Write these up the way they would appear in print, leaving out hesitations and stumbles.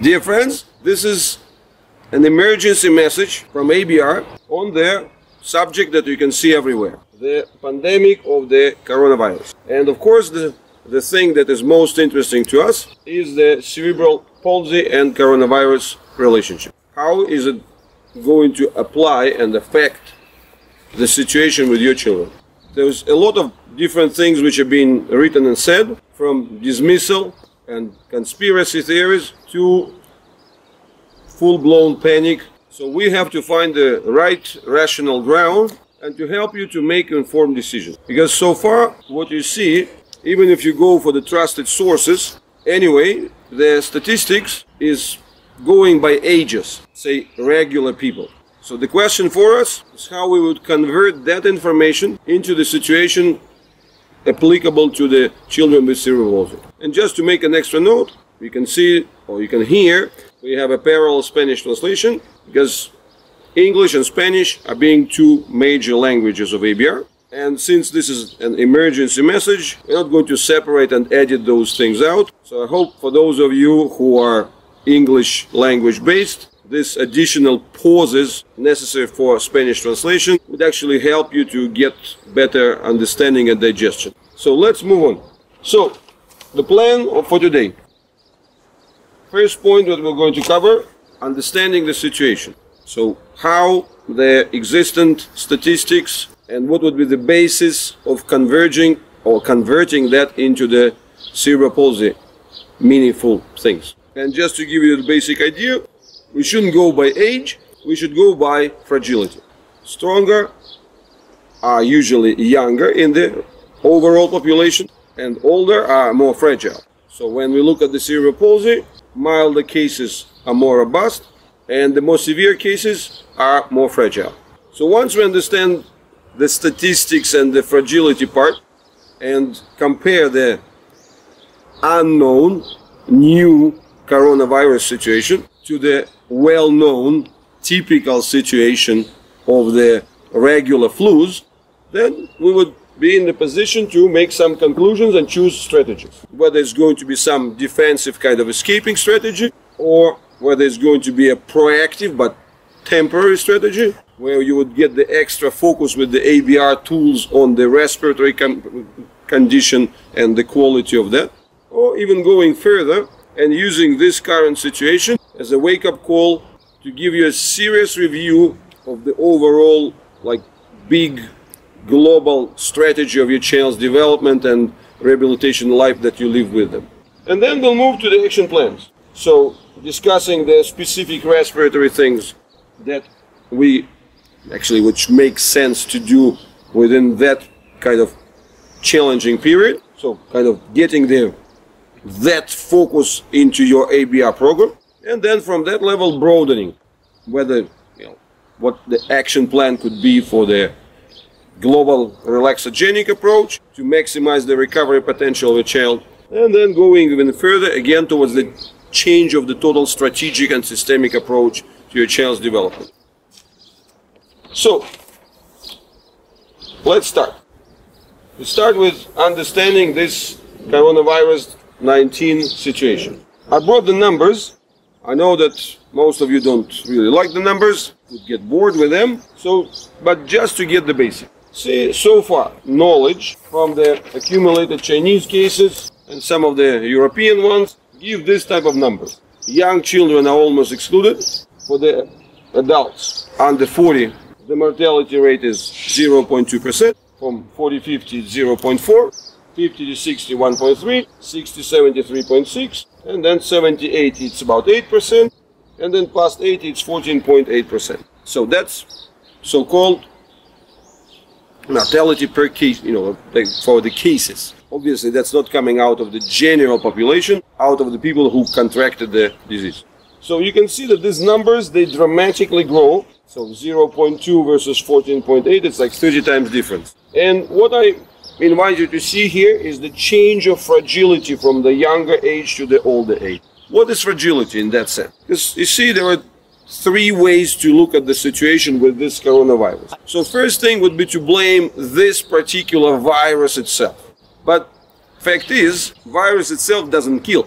Dear friends, this is an emergency message from ABR on the subject that you can see everywhere, the pandemic of the coronavirus. And of course, the thing that is most interesting to us is the cerebral palsy and coronavirus relationship. How is it going to apply and affect the situation with your children? There's a lot of different things which have been written and said, from dismissal and conspiracy theories to full-blown panic. So we have to find the right rational ground and to help you to make informed decisions. Because so far what you see, even if you go for the trusted sources, anyway, the statistics is going by ages, say regular people. So the question for us is how we would convert that information into the situation applicable to the children with cerebral palsy. And just to make an extra note, you can see or you can hear, we have a parallel Spanish translation because English and Spanish are being two major languages of ABR. And since this is an emergency message, we're not going to separate and edit those things out. So I hope for those of you who are English language based, this additional pauses necessary for Spanish translation would actually help you to get better understanding and digestion. So let's move on. So the plan for today. First point that we're going to cover, understanding the situation. So how the existent statistics and what would be the basis of converging or converting that into the cerebral palsy meaningful things. And just to give you the basic idea, we shouldn't go by age, we should go by fragility. Stronger are usually younger in the overall population, and older are more fragile. So when we look at the cerebral palsy, milder cases are more robust, and the more severe cases are more fragile. So once we understand the statistics and the fragility part, and compare the unknown, new coronavirus situation to the well-known typical situation of the regular flus, then we would be in the position to make some conclusions and choose strategies. Whether it's going to be some defensive kind of escaping strategy, or whether it's going to be a proactive but temporary strategy, where you would get the extra focus with the ABR tools on the respiratory condition and the quality of that, or even going further and using this current situation as a wake-up call to give you a serious review of the overall, like, big global strategy of your child's development and rehabilitation life that you live with them. And then we'll move to the action plans. So discussing the specific respiratory things that we actually, which makes sense to do within that kind of challenging period. So kind of getting there, that focus into your ABR program, and then from that level broadening, whether, you know, what the action plan could be for the global relaxogenic approach to maximize the recovery potential of a child, and then going even further again towards the change of the total strategic and systemic approach to your child's development. So let's start. We start with understanding this coronavirus-19 situation. I brought the numbers. I know that most of you don't really like the numbers, would get bored with them, so, but just to get the basic. See, so far, knowledge from the accumulated Chinese cases and some of the European ones give this type of numbers. Young children are almost excluded. For the adults under 40, the mortality rate is 0.2%, from 40-50, 0.4%. 50 to 60, 1.3, 60, 70, 3.6, and then 70, 80, it's about 8%, and then past 80, it's 14.8%. So that's so-called mortality per case, you know, like for the cases. Obviously, that's not coming out of the general population, out of the people who contracted the disease. So you can see that these numbers, they dramatically grow. So 0.2 versus 14.8, it's like 30 times difference. And what I invite you to see here is the change of fragility from the younger age to the older age. What is fragility in that sense? Because you see, there are three ways to look at the situation with this coronavirus. So first thing would be to blame this particular virus itself. But fact is, virus itself doesn't kill.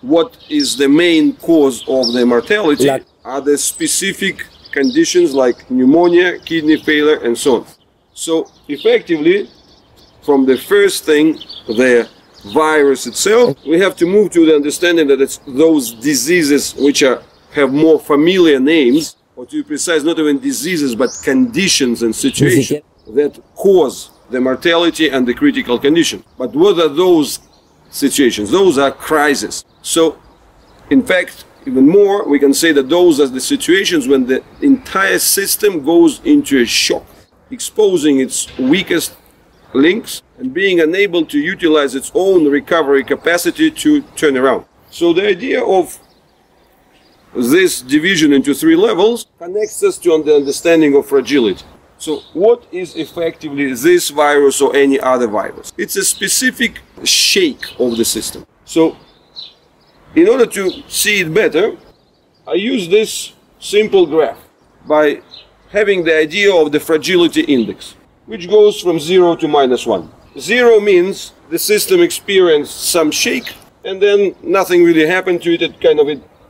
what is the main cause of the mortality, are the specific conditions like pneumonia, kidney failure, and so on. So effectively, from the first thing, the virus itself, we have to move to the understanding that it's those diseases which are, have more familiar names, or to be precise, not even diseases, but conditions and situations that cause the mortality and the critical condition. But what are those situations? Those are crises. So, in fact, even more, we can say that those are the situations when the entire system goes into a shock, exposing its weakest links and being unable to utilize its own recovery capacity to turn around. So the idea of this division into three levels connects us to the understanding of fragility. So what is effectively this virus or any other virus? It's a specific shake of the system. So in order to see it better, I use this simple graph by having the idea of the fragility index, which goes from 0 to -1. 0 means the system experienced some shake and then nothing really happened to it. It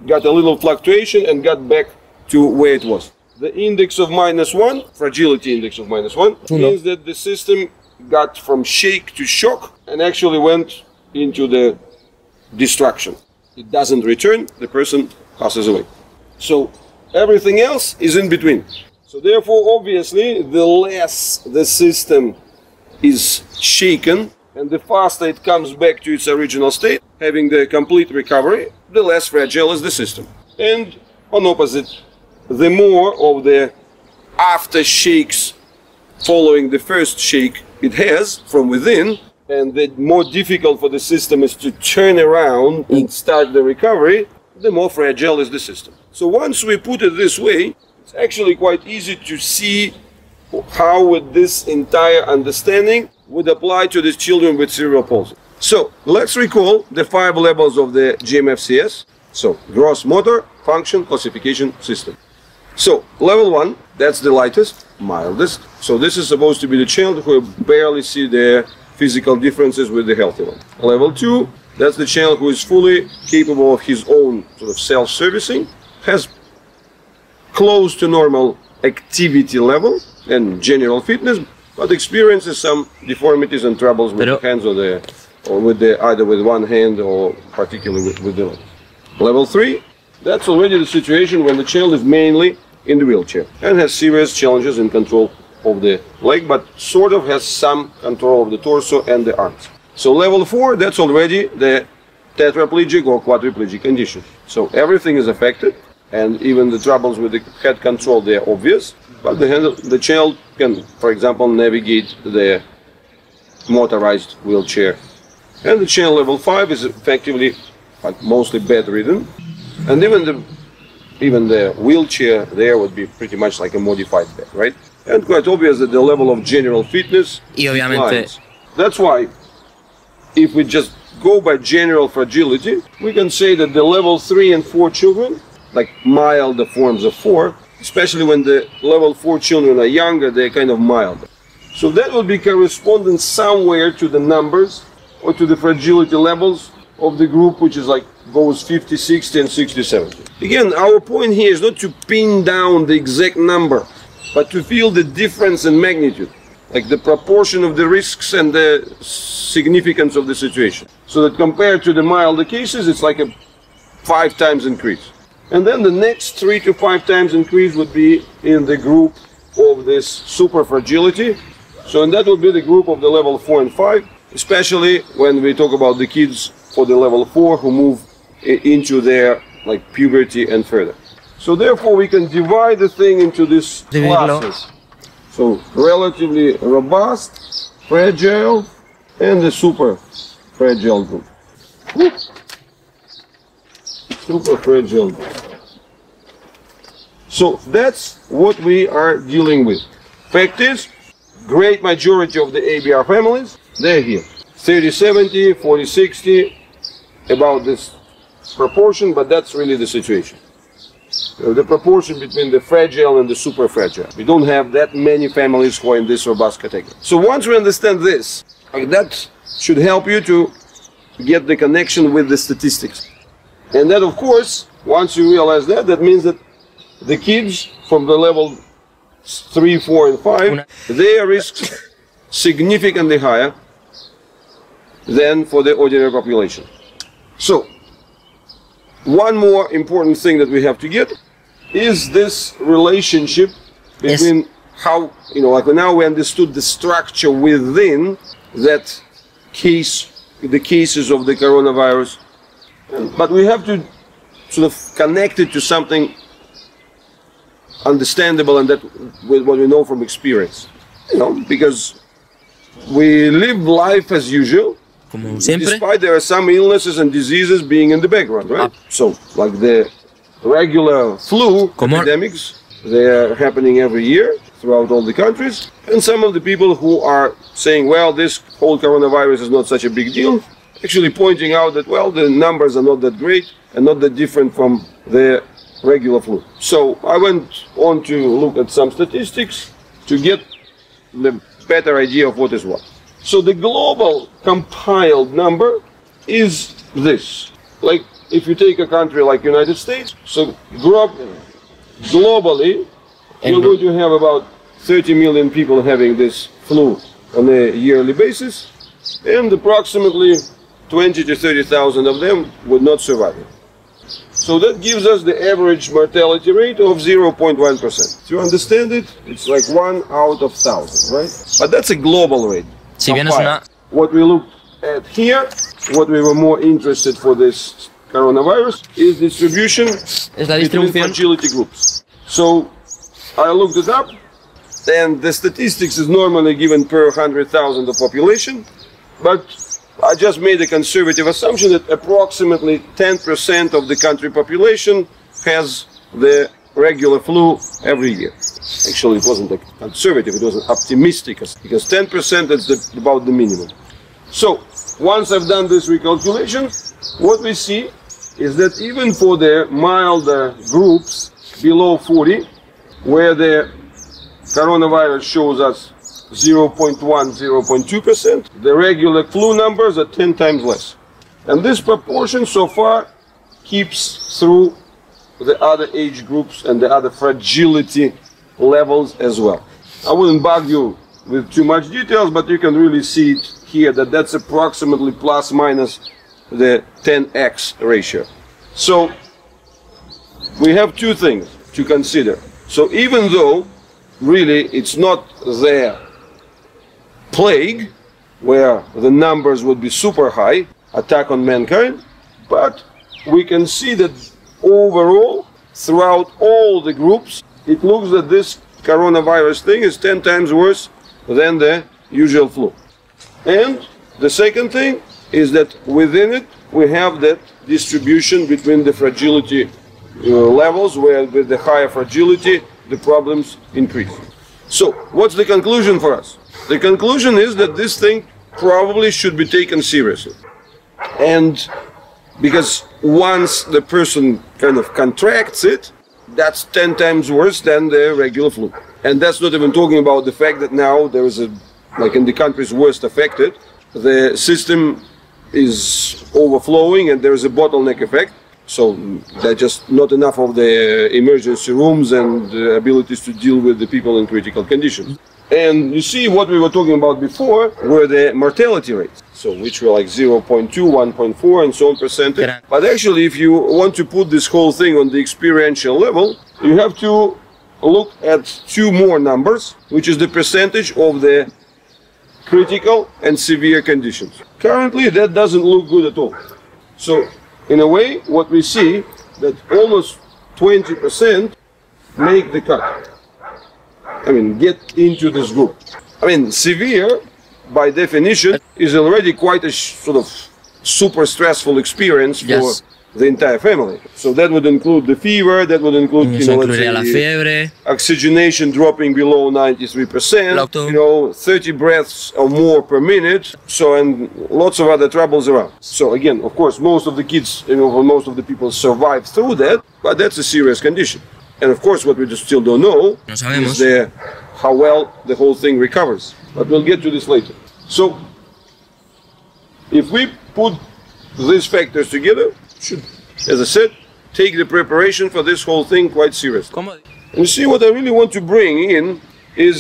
got a little fluctuation and got back to where it was. The index of -1, fragility index of -1, means that the system got from shake to shock and actually went into the destruction. It doesn't return, the person passes away. So everything else is in between. So therefore, obviously, the less the system is shaken and the faster it comes back to its original state, having the complete recovery, the less fragile is the system. And on opposite, the more of the aftershakes following the first shake it has from within, and the more difficult for the system is to turn around and start the recovery, the more fragile is the system. So once we put it this way, it's actually quite easy to see how with this entire understanding would apply to the children with cerebral palsy. So let's recall the 5 levels of the GMFCS. So gross motor function classification system. So, level 1, that's the lightest, mildest. So this is supposed to be the child who barely see their physical differences with the healthy one. Level 2, that's the child who is fully capable of his own sort of self-servicing, has close to normal activity level and general fitness, but experiences some deformities and troubles with the hands either with one hand or particularly with the other. Level 3, that's already the situation when the child is mainly in the wheelchair and has serious challenges in control of the leg, but sort of has some control of the torso and the arms. So level 4, that's already the tetraplegic or quadriplegic condition. So everything is affected, and even the troubles with the head control, they are obvious, but the child can, for example, navigate the motorized wheelchair. And the child level 5 is effectively, but mostly bedridden. And even the wheelchair there would be pretty much like a modified bed, right? And quite obvious that the level of general fitness declines. That's why, if we just go by general fragility, we can say that the level 3 and 4 children, like milder forms of 4, especially when the level 4 children are younger, they're kind of milder. So that would be corresponding somewhere to the numbers or to the fragility levels of the group, which is like goes 50, 60, and 60, 70. Again, our point here is not to pin down the exact number, but to feel the difference in magnitude, like the proportion of the risks and the significance of the situation. So that compared to the milder cases, it's like a 5 times increase. And then the next 3 to 5 times increase would be in the group of this super fragility. So, and that would be the group of the level 4 and 5, especially when we talk about the kids for the level 4 who move into their like puberty and further. So therefore we can divide the thing into these classes. So relatively robust, fragile, and the super fragile group. Super fragile group. So that's what we are dealing with. Fact is, great majority of the ABR families, they're here. 30-70, 40-60, about this proportion, but that's really the situation. The proportion between the fragile and the super fragile. We don't have that many families who are in this robust category. So once we understand this, that should help you to get the connection with the statistics. And then, of course, once you realize that, that means that the kids from the level 3, 4, and 5, their risks significantly higher than for the ordinary population. So, one more important thing that we have to get is this relationship between how, like now we understood the structure within that case, the cases of the coronavirus, but we have to sort of connect it to something understandable and that with what we know from experience, because we live life as usual, despite there are some illnesses and diseases being in the background, right? So, like the regular flu epidemics, they are happening every year throughout all the countries, and some of the people who are saying, well, this whole coronavirus is not such a big deal, actually pointing out that, well, the numbers are not that great and not that different from the regular flu. So I went on to look at some statistics to get the better idea of what is what. So the global compiled number is this. Like if you take a country like United States, so globally, you're going to have about 30 million people having this flu on a yearly basis, and approximately 20 to 30,000 of them would not survive it. So that gives us the average mortality rate of 0.1%. To understand it, it's like 1 out of 1,000, right? But that's a global rate. What we looked at here, what we were more interested for this coronavirus, is distribution between fragility groups. So I looked it up, and the statistics is normally given per 100,000 of population, but I just made a conservative assumption that approximately 10% of the country population has the regular flu every year. Actually, it wasn't a conservative, it was an optimistic, because 10% is about the minimum. So, once I've done this recalculation, what we see is that even for the milder groups below 40, where the coronavirus shows us 0.1, 0.2%, the regular flu numbers are 10 times less. And this proportion so far keeps through the other age groups and the other fragility levels as well. I wouldn't bug you with too much details, but you can really see it here that that's approximately plus minus the 10x ratio. So we have two things to consider. So even though really it's not there plague, where the numbers would be super high, attack on mankind, but we can see that overall, throughout all the groups, it looks that this coronavirus thing is 10 times worse than the usual flu. And the second thing is that within it, we have that distribution between the fragility levels, where with the higher fragility, the problems increase. So, what's the conclusion for us? The conclusion is that this thing probably should be taken seriously. And because once the person kind of contracts it, that's 10 times worse than the regular flu. And that's not even talking about the fact that now there is a, like in the countries worst affected, the system is overflowing and there is a bottleneck effect. So there are just not enough of the emergency rooms and abilities to deal with the people in critical conditions. And you see what we were talking about before were the mortality rates, so which were like 0.2, 1.4 and so on percentage. But actually, if you want to put this whole thing on the experiential level, you have to look at two more numbers, which is the percentage of the critical and severe conditions. Currently, that doesn't look good at all. So in a way, what we see that almost 20% make the cut. I mean, get into this group. I mean, severe, by definition, is already quite a sort of super stressful experience for the entire family. So that would include the fever, that would include, let's say, oxygenation dropping below 93%, 30 breaths or more per minute, so, and lots of other troubles around. So again, of course, most of the kids, most of the people survive through that, but that's a serious condition. And of course, what we just still don't know is how well the whole thing recovers. But we'll get to this later. So, if we put these factors together, it should as I said, take the preparation for this whole thing quite seriously. You see, what I really want to bring in is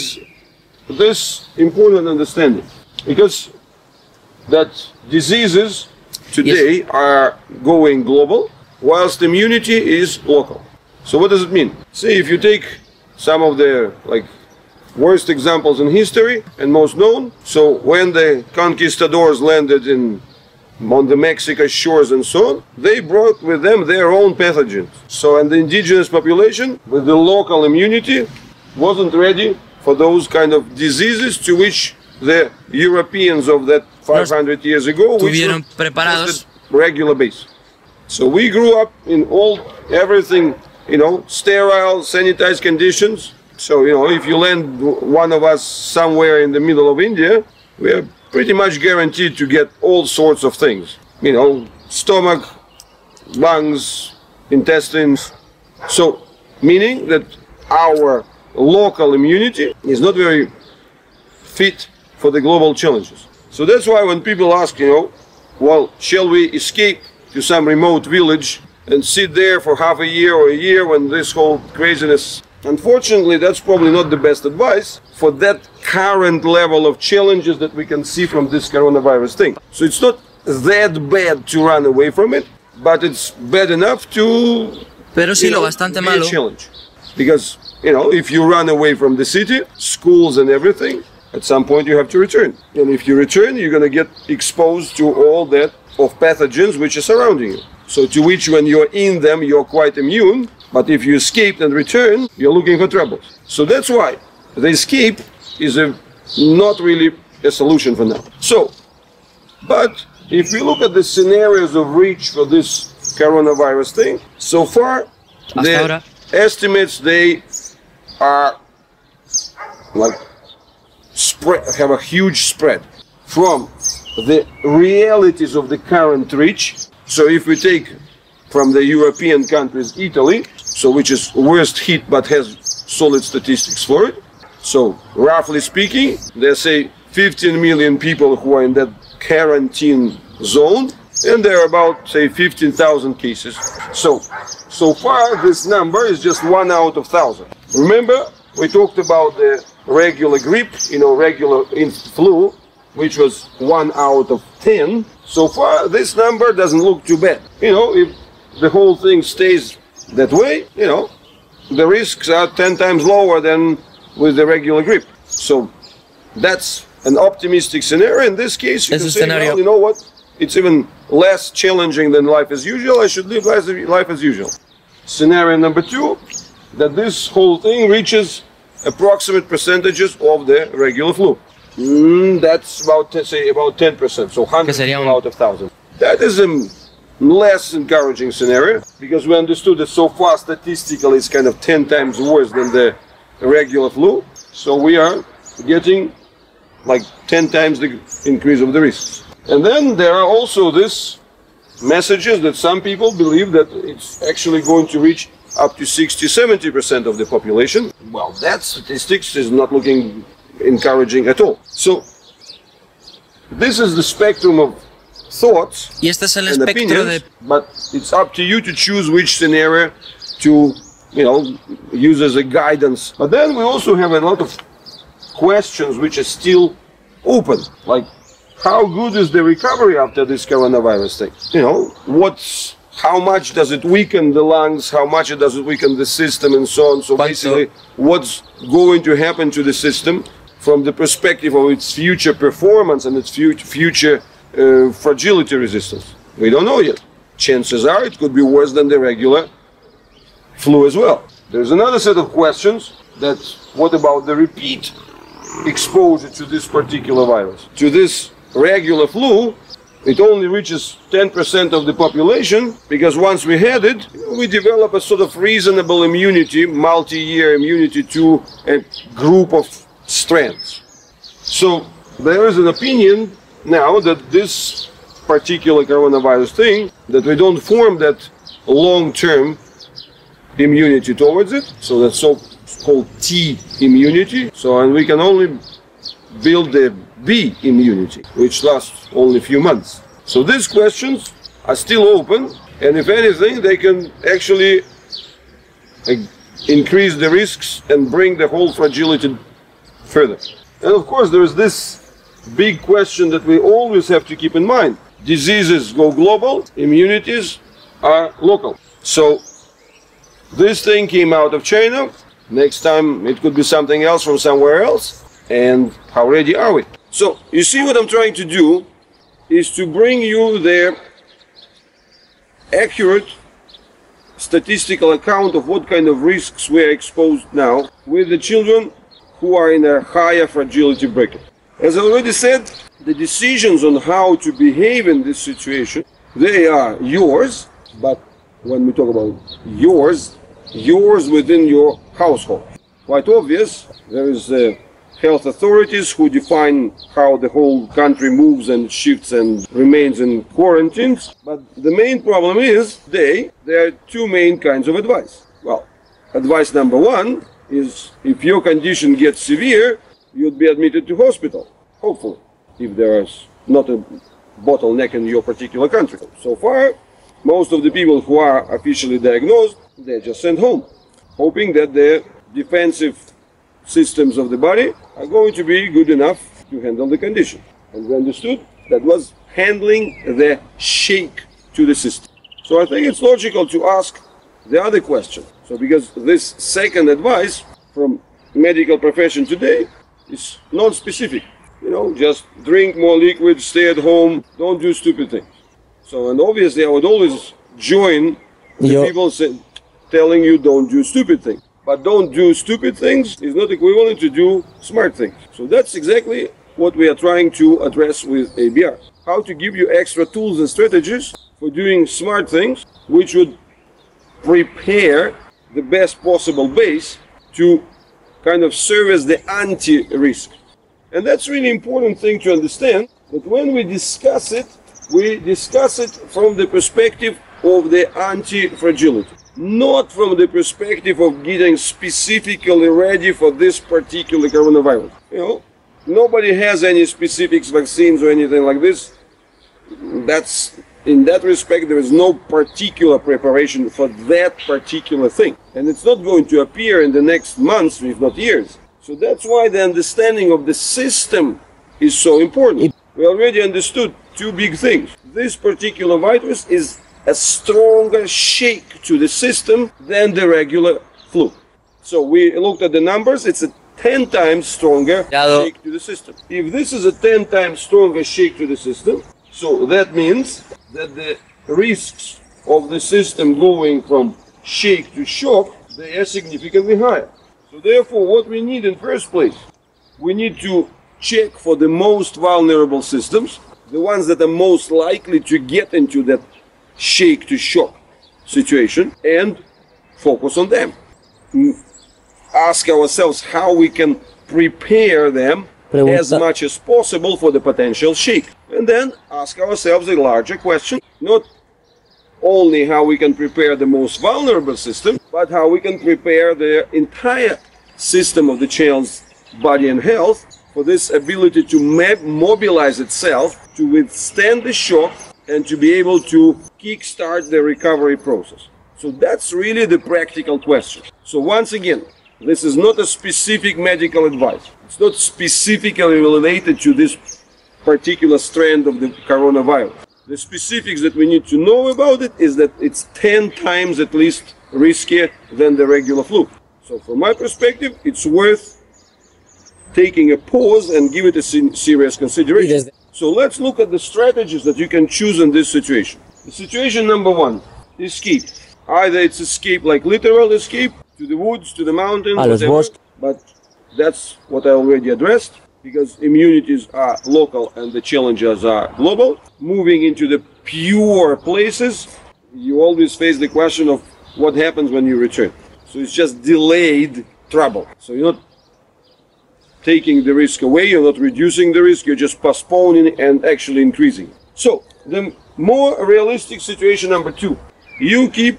this important understanding, because that diseases today are going global, whilst immunity is local. So what does it mean? See, if you take some of the worst examples in history and most known, so when the conquistadors landed on the Mexican shores and so on, they brought with them their own pathogens. So, and the indigenous population with the local immunity wasn't ready for those kind of diseases to which the Europeans of that 500 years ago were preparados regular base. So we grew up in everything, sterile, sanitized conditions. So, if you land one of us somewhere in the middle of India, we are pretty much guaranteed to get all sorts of things. Stomach, lungs, intestines. So, meaning that our local immunity is not very fit for the global challenges. So that's why when people ask, well, shall we escape to some remote village and sit there for half a year or a year when this whole craziness? Unfortunately, that's probably not the best advice for that current level of challenges that we can see from this coronavirus thing. So it's not that bad to run away from it, but it's bad enough to be a challenge. Because, if you run away from the city, schools and everything, at some point you have to return. And if you return, you're going to get exposed to all that of pathogens which are surrounding you. So to which, when you're in them, you're quite immune. But if you escape and return, you're looking for trouble. So that's why the escape is not really a solution for now. So, but if we look at the scenarios of reach for this coronavirus thing, so far the estimates, they are have a huge spread from the realities of the current reach. So if we take from the European countries, Italy, so which is worst hit but has solid statistics for it. So roughly speaking, they say 15 million people who are in that quarantine zone, and there are about, say, 15,000 cases. So far this number is just 1 out of 1,000. Remember, we talked about the regular grip, regular flu, which was 1 out of 10. So far, this number doesn't look too bad. If the whole thing stays that way, the risks are 10 times lower than with the regular grip. So that's an optimistic scenario. In this case, you can say, well, what? It's even less challenging than life as usual. I should live life as usual. Scenario number two, that this whole thing reaches approximate percentages of the regular flu. That's about, say, about 10%, so 100 out of 1,000. That is a less encouraging scenario, because we understood that so far statistically it's kind of 10 times worse than the regular flu. So we are getting 10 times the increase of the risks. And then there are also these messages that some people believe that it's actually going to reach up to 60–70% of the population. Well, that statistics is not looking encouraging at all. So this is the spectrum of thoughts and opinions, but it's up to you to choose which scenario to, use as a guidance. But then we also have a lot of questions which are still open, how good is the recovery after this coronavirus thing? How much does it weaken the lungs? How much does it weaken the system and so on? So basically, what's going to happen to the system from the perspective of its future performance and its future fragility resistance? We don't know yet. Chances are it could be worse than the regular flu as well. There's another set of questions that, what about the repeat exposure to this particular virus? To this regular flu, it only reaches 10% of the population, because once we had it, we develop a sort of reasonable immunity, multi-year immunity to a group of strands. So there is an opinion now that this particular coronavirus thing, that we don't form that long-term immunity towards it, so that's so-called T immunity, and we can only build the B immunity, which lasts only a few months. So these questions are still open, and if anything they can actually increase the risks and bring the whole fragility further. And of course there is this big question that we always have to keep in mind. Diseases go global, immunities are local. So this thing came out of China, next time it could be something else from somewhere else, and how ready are we? So you see what I'm trying to do is to bring you the accurate statistical account of what kind of risks we are exposed now with the children who are in a higher fragility bracket. As I already said, the decisions on how to behave in this situation, they are yours, but when we talk about yours, yours within your household. Quite obvious, there is health authorities who define how the whole country moves and shifts and remains in quarantines. But the main problem is there are two main kinds of advice. Well, advice number one is if your condition gets severe, you'd be admitted to hospital, hopefully, if there is not a bottleneck in your particular country. So far, most of the people who are officially diagnosed, they're just sent home, hoping that their defensive systems of the body are going to be good enough to handle the condition. And we understood that was handling the shake to the system. So I think it's logical to ask the other question. So because this second advice from medical profession today is non-specific. You know, just drink more liquid, stay at home, don't do stupid things. So, and obviously I would always join the people telling you don't do stupid things. But don't do stupid things is not equivalent to do smart things. So that's exactly what we are trying to address with ABR. How to give you extra tools and strategies for doing smart things, which would prepare the best possible base to kind of serve as the anti-risk. And that's really important thing to understand, that when we discuss it from the perspective of the anti-fragility. Not from the perspective of getting specifically ready for this particular coronavirus. You know, nobody has any specific vaccines or anything like this. That's, in that respect, there is no particular preparation for that particular thing. And it's not going to appear in the next months, if not years. So that's why the understanding of the system is so important. We already understood two big things. This particular virus is a stronger shake to the system than the regular flu. So we looked at the numbers, it's a 10 times stronger shake to the system. If this is a 10 times stronger shake to the system, so that means that the risks of the system going from shake to shock, they are significantly higher. So therefore, what we need in first place, we need to check for the most vulnerable systems, the ones that are most likely to get into that shake to shock situation, and focus on them. Ask ourselves how we can prepare them as much as possible for the potential shake. And then ask ourselves a larger question, not only how we can prepare the most vulnerable system, but how we can prepare the entire system of the child's body and health for this ability to mobilize itself to withstand the shock and to be able to kickstart the recovery process. So that's really the practical question. So once again, this is not a specific medical advice. It's not specifically related to this particular strand of the coronavirus. The specifics that we need to know about it is that it's 10 times at least riskier than the regular flu. So from my perspective, it's worth taking a pause and give it a serious consideration. So let's look at the strategies that you can choose in this situation. The situation number one, escape. Either it's escape like literal escape, to the woods, to the mountains, whatever, but that's what I already addressed, because immunities are local and the challenges are global. Moving into the pure places, you always face the question of what happens when you return. So it's just delayed trouble. So you're not taking the risk away, you're not reducing the risk, you're just postponing and actually increasing. So, the more realistic situation number two. You keep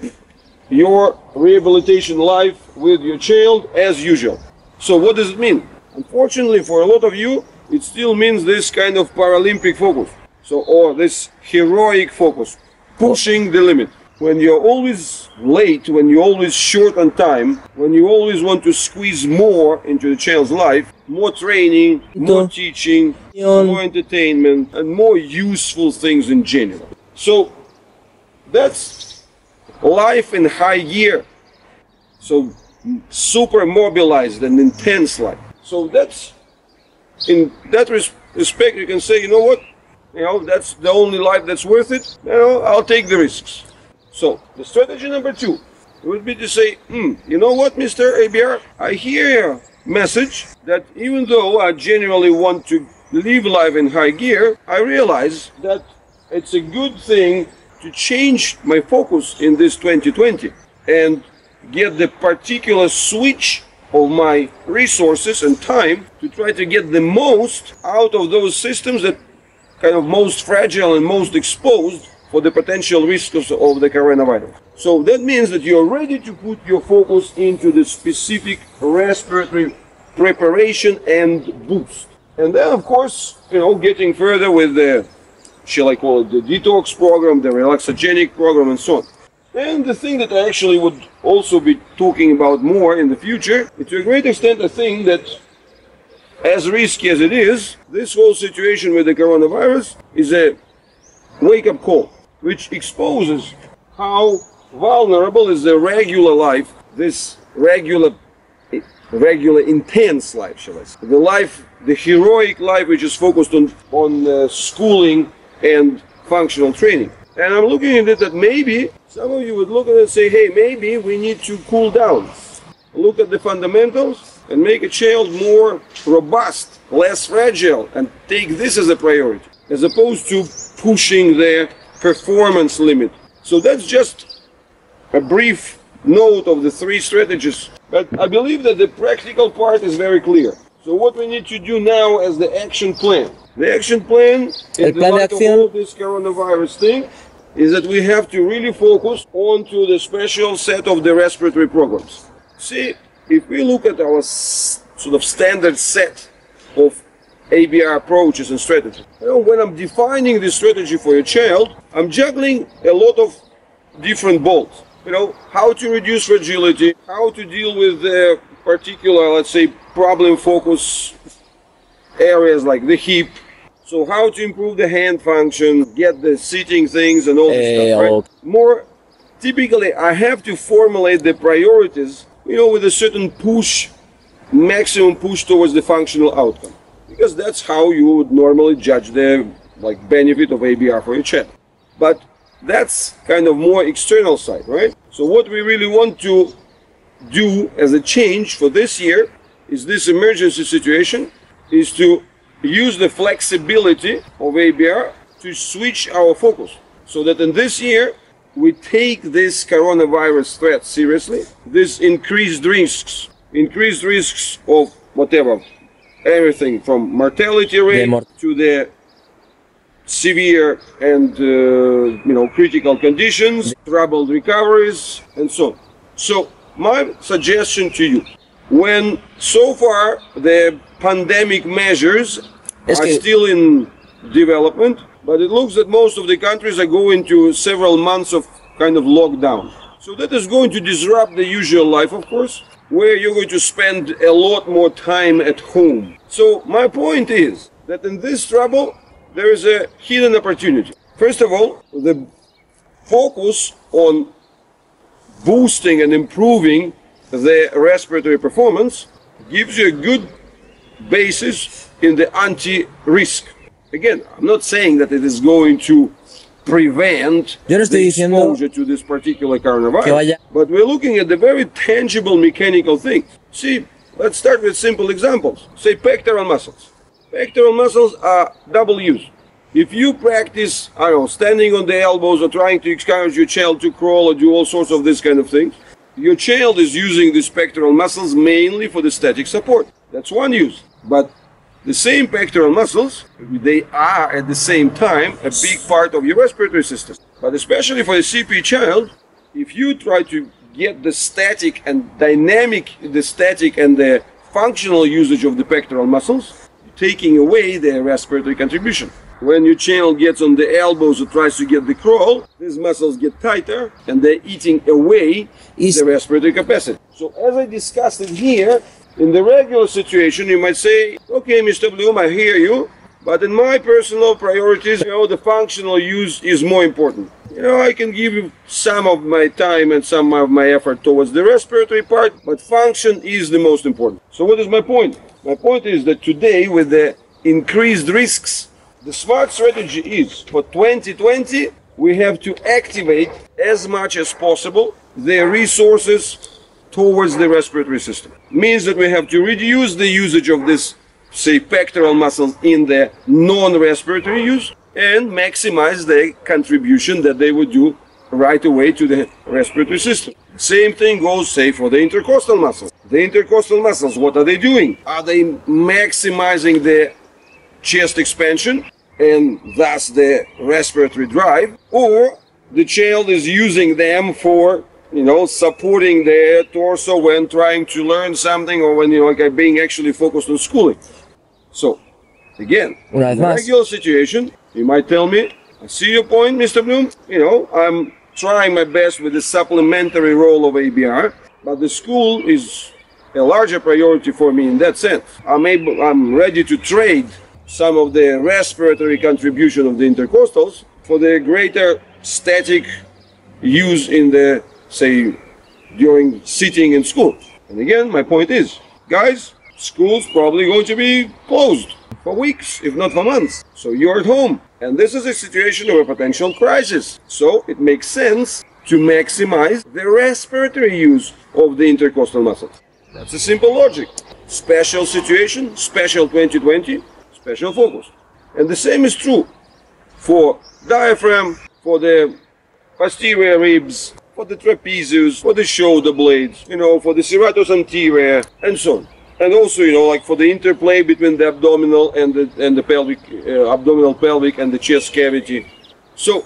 your rehabilitation life with your child as usual. So what does it mean? Unfortunately for a lot of you, it still means this kind of Paralympic focus. So, or this heroic focus, pushing the limit. when you're always late, when you're always short on time, when you always want to squeeze more into the child's life, more training, more teaching, more entertainment, and more useful things in general. So that's life in high gear. So super mobilized and intense life. So that's, in that respect, you can say, you know what, you know, that's the only life that's worth it. You know, I'll take the risks. So, the strategy number two would be to say, you know what, Mr. ABR, I hear your message that even though I genuinely want to live life in high gear, I realize that it's a good thing to change my focus in this 2020 and get the particular switch of my resources and time to try to get the most out of those systems that kind of most fragile and most exposed for the potential risks of the coronavirus. So that means that you're ready to put your focus into the specific respiratory preparation and boost. And then, of course, you know, getting further with the, shall I call it, the detox program, the relaxogenic program, and so on. And the thing that I actually would also be talking about more in the future, to a great extent, a thing that, as risky as it is, this whole situation with the coronavirus is a wake-up call, which exposes how vulnerable is the regular life, this regular intense life, shall I say. The life, the heroic life, which is focused on schooling and functional training. And I'm looking at it that maybe some of you would look at it and say, hey, maybe we need to cool down, look at the fundamentals and make a child more robust, less fragile, and take this as a priority, as opposed to pushing their performance limit. So that's just a brief note of the three strategies. But I believe that the practical part is very clear. So what we need to do now is the action plan. The action plan, in the light of all this coronavirus thing, is that we have to really focus onto the special set of the respiratory programs. See, if we look at our sort of standard set of ABR approaches and strategies. You know, when I'm defining this strategy for your child, I'm juggling a lot of different balls. You know, how to reduce fragility, how to deal with the particular, let's say, problem focus areas like the hip. So how to improve the hand function, get the sitting things and all this stuff, right? More typically, I have to formulate the priorities, you know, with a certain push, maximum push towards the functional outcome. Because that's how you would normally judge the benefit of ABR for your child. But that's kind of more external side, right? So what we really want to do as a change for this year is this emergency situation, is to use the flexibility of ABR to switch our focus. So that in this year, we take this coronavirus threat seriously, this increased risks of whatever, everything from mortality rate to the severe and you know, critical conditions, troubled recoveries, and so on. So my suggestion to you, when so far the pandemic measures are still in development, but it looks that most of the countries are going to several months of kind of lockdown. So that is going to disrupt the usual life, of course, where you're going to spend a lot more time at home. So my point is that in this trouble, there is a hidden opportunity. First of all, the focus on boosting and improving the respiratory performance gives you a good basis in the anti-risk. Again, I'm not saying that it is going to prevent the exposure to this particular coronavirus, but we're looking at the very tangible mechanical thing. See, let's start with simple examples. Say pectoral muscles. Pectoral muscles are double use. If you practice, I don't know, standing on the elbows or trying to encourage your child to crawl or do all sorts of this kind of things, your child is using these pectoral muscles mainly for the static support. That's one use. But the same pectoral muscles, they are at the same time a big part of your respiratory system. But especially for a CP child, if you try to get the static and dynamic, the static and the functional usage of the pectoral muscles, you're taking away their respiratory contribution. When your channel gets on the elbows or tries to get the crawl, these muscles get tighter and they're eating away the respiratory capacity. So as I discussed it here, in the regular situation, you might say, okay, Mr. Blyum, I hear you, but in my personal priorities, the functional use is more important. I can give you some of my time and some of my effort towards the respiratory part, but function is the most important. So what is my point? My point is that today, with the increased risks, the smart strategy is, for 2020, we have to activate as much as possible the resources towards the respiratory system. Means that we have to reduce the usage of this, say, pectoral muscles in the non-respiratory use and maximize the contribution that they would do right away to the respiratory system. Same thing goes, say, for the intercostal muscles. The intercostal muscles, what are they doing? Are they maximizing the chest expansion and thus the respiratory drive, or the child is using them for, supporting their torso when trying to learn something, or when, being actually focused on schooling? So, again, right, in a regular situation, you might tell me, I see your point, Mr. Blyum, I'm trying my best with the supplementary role of ABR, but the school is a larger priority for me in that sense. I'm ready to trade some of the respiratory contribution of the intercostals for the greater static use in the, say, during sitting in school. And again, my point is, guys, school's probably going to be closed for weeks, if not for months. So you're at home, and this is a situation of a potential crisis. So it makes sense to maximize the respiratory use of the intercostal muscles. That's a simple logic. Special situation, special 2020, special focus. And the same is true for diaphragm, for the posterior ribs, for the trapezius, for the shoulder blades, for the serratus anterior, and so on. And also, for the interplay between the abdominal and the pelvic, abdominal pelvic and the chest cavity. So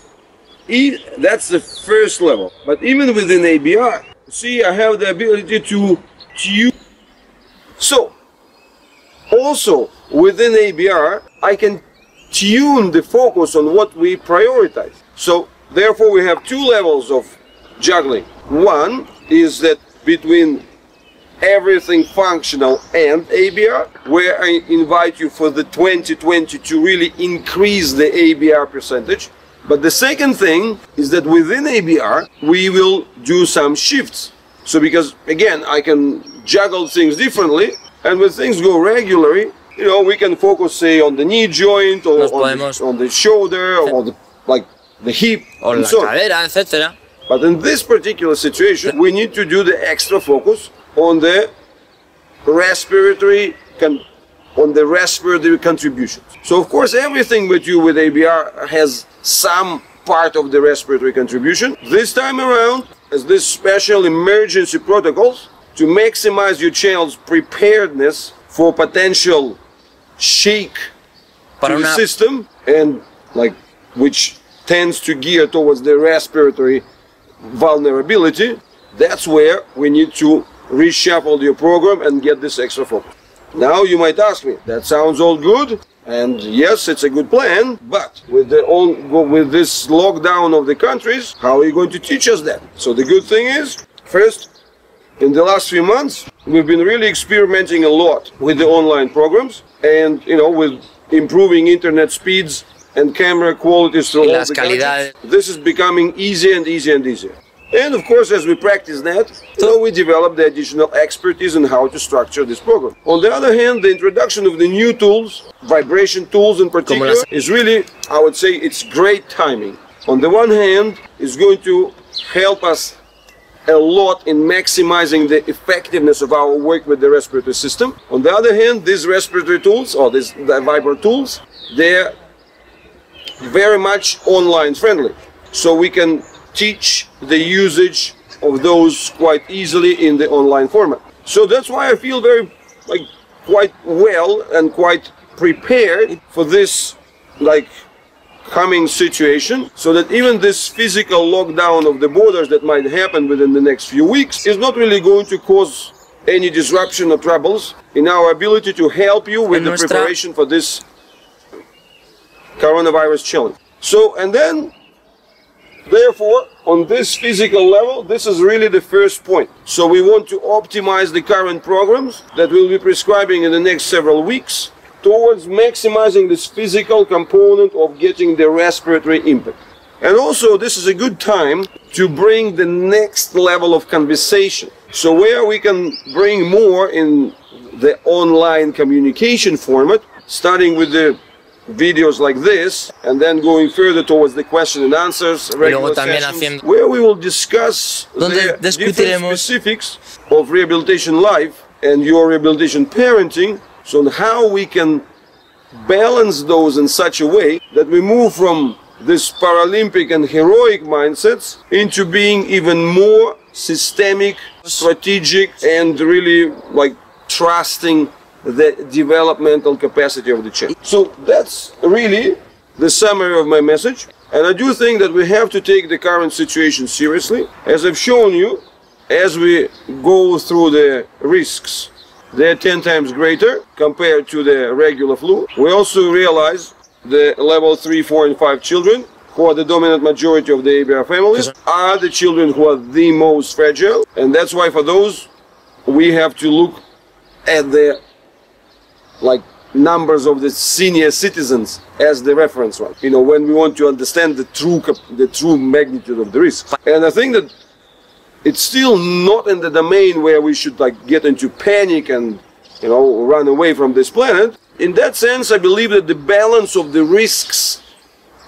that's the first level. But even within ABR, see, I have the ability to tune. So also within ABR, I can tune the focus on what we prioritize. So therefore, we have two levels of juggling. One is that between everything functional and ABR, where I invite you for the 2020 to really increase the ABR percentage. But the second thing is that within ABR, we will do some shifts. So because, again, I can juggle things differently, and when things go regularly, we can focus, say, on the knee joint, or on the shoulder, or on the hip, or la cadera, etc. But in this particular situation, we need to do the extra focus on the respiratory contributions. So of course, everything with you with ABR has some part of the respiratory contribution. This time around, as this special emergency protocols to maximize your child's preparedness for potential shake to the system, and which tends to gear towards the respiratory vulnerability. That's where we need to reshuffle your program and get this extra focus. Now you might ask me, that sounds all good, and yes, it's a good plan, but with this lockdown of the countries, how are you going to teach us that? So the good thing is, first, in the last few months, we've been really experimenting a lot with the online programs, and with improving internet speeds and camera qualities through all the countries. This is becoming easier and easier and easier. And of course, as we practice that, we develop the additional expertise in how to structure this program. On the other hand, the introduction of the new tools, vibration tools in particular, is really, I would say, it's great timing. On the one hand, it's going to help us a lot in maximizing the effectiveness of our work with the respiratory system. On the other hand, these respiratory tools, or these vibration tools, they're very much online friendly. So we can teach the usage of those quite easily in the online format. So that's why I feel very, quite well and quite prepared for this, coming situation, so that even this physical lockdown of the borders that might happen within the next few weeks is not really going to cause any disruption or troubles in our ability to help you with the preparation for this coronavirus chilling. So, and then, therefore, on this physical level, this is really the first point. So we want to optimize the current programs that we'll be prescribing in the next several weeks towards maximizing this physical component of getting the respiratory impact. And also, this is a good time to bring the next level of conversation. So where we can bring more in the online communication format, starting with the videos like this, and then going further towards the question and answers, regular sessions, where we will discuss the different specifics of rehabilitation life and your rehabilitation parenting, so on how we can balance those in such a way that we move from this Paralympic and heroic mindsets into being even more systemic, strategic, and really like trusting the developmental capacity of the child. So that's really the summary of my message. And I do think that we have to take the current situation seriously. As I've shown you, as we go through the risks, they're 10 times greater compared to the regular flu. We also realize the level 3, 4, and 5 children, who are the dominant majority of the ABR families, are the children who are the most fragile. And that's why for those, we have to look at the like numbers of the senior citizens as the reference one, you know, when we want to understand the true magnitude of the risk. And I think that it's still not in the domain where we should like get into panic and, you know, run away from this planet. In that sense, I believe that the balance of the risks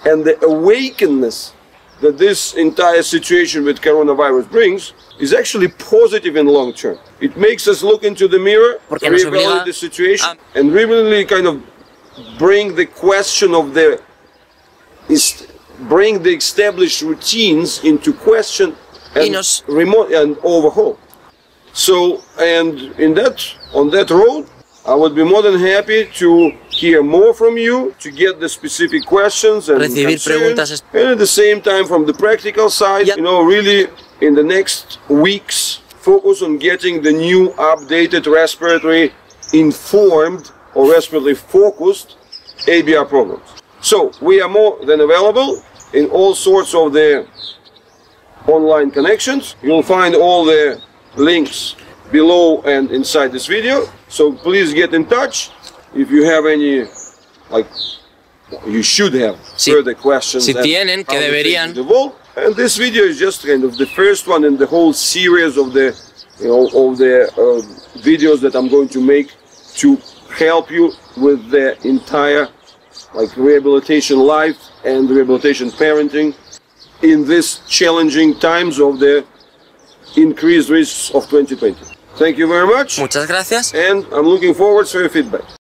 and the awakeness that this entire situation with coronavirus brings is actually positive in long term. It makes us look into the mirror, reevaluate the situation, and really kind of bring the question of the, bring the established routines into question and overhaul. So, and in that, on that road, I would be more than happy to hear more from you, to get the specific questions and concerns, and at the same time from the practical side, you know, really in the next weeks, focus on getting the new updated respiratory informed or respiratory focused ABR programs. So we are more than available in all sorts of the online connections. You'll find all the links below and inside this video, so please get in touch if you have any, like, you should have further questions. And this video is just kind of the first one in the whole series of the, you know, of the videos that I'm going to make to help you with the entire, like, rehabilitation life and rehabilitation parenting in these challenging times of the increased risks of 2020. Thank you very much. Muchas gracias. And I'm looking forward to your feedback.